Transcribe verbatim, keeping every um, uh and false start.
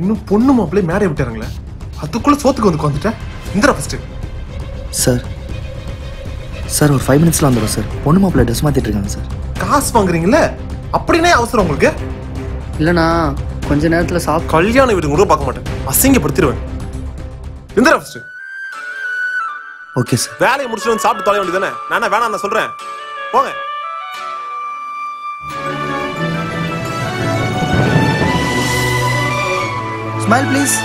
இன்னும் பொண்ணு மாப்பிள்ளை மேரே விட்டாங்களே, அதுக்குள்ள சோத்துக்கு வந்து உட்காந்துட்டேன். இந்திரா ஃபர்ஸ்ட் சார் சார் ஒரு ஃபைவ் மினிட்ஸ்ல வந்துடும் சார். பொண்ணு மாப்பிள்ளை ட்ரெஸ் மாத்திட்டு இருக்காங்க சார். காசு வாங்குறீங்களே அப்படின்னே அவசரம் உங்களுக்கு? இல்லைண்ணா கொஞ்ச நேரத்தில் சாப் கல்யாண வீடு கூட பார்க்க மாட்டேன், அசிங்கப்படுத்திடுவேன். இந்திரா ஃபர்ஸ்ட். ஓகே சார், வேலையை முடிச்சுட்டு வந்து சாப்பிட்டு தொலை வேண்டியது தானே. நான் வேணாம் நான் சொல்றேன், போங்க. Smile please.